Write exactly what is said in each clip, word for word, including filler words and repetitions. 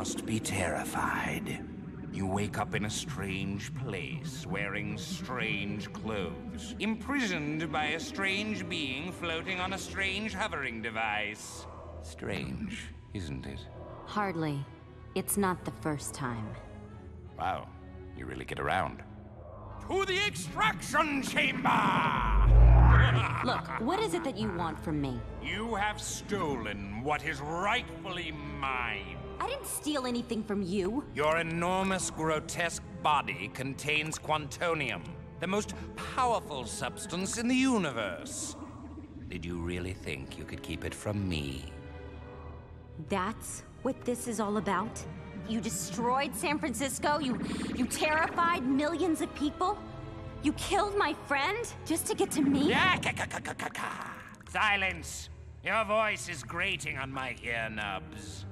must be terrified. You wake up in a strange place, wearing strange clothes, imprisoned by a strange being floating on a strange hovering device. Strange, isn't it? Hardly. It's not the first time. Wow, you really get around. To the extraction chamber! Look, what is it that you want from me? You have stolen what is rightfully mine. I didn't steal anything from you. Your enormous, grotesque body contains Quantonium, the most powerful substance in the universe. Did you really think you could keep it from me? That's what this is all about? You destroyed San Francisco? You, you terrified millions of people? You killed my friend just to get to me? Yeah, ka, ka, ka, ka, ka. Silence! Your voice is grating on my ear nubs.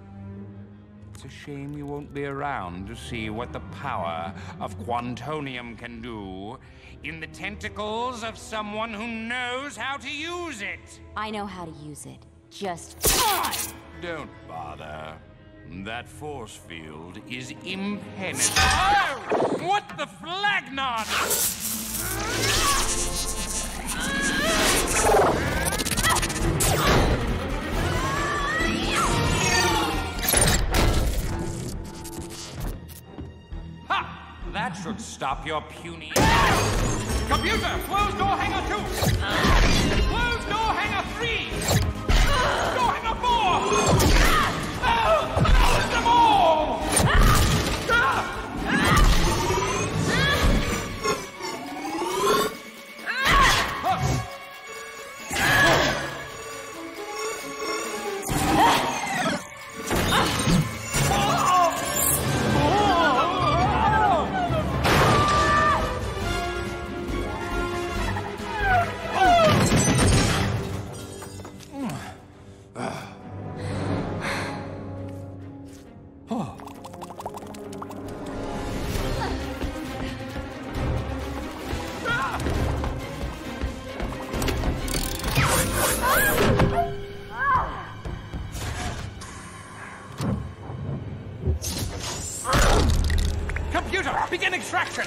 It's a shame you won't be around to see what the power of Quantonium can do in the tentacles of someone who knows how to use it. I know how to use it. Just don't bother. That force field is impenetrable. Oh! What the flagnard! Ha! That should stop your puny. Computer, close door hanger two! Close door hanger three! Door hanger four! Oh! Computer, begin extraction!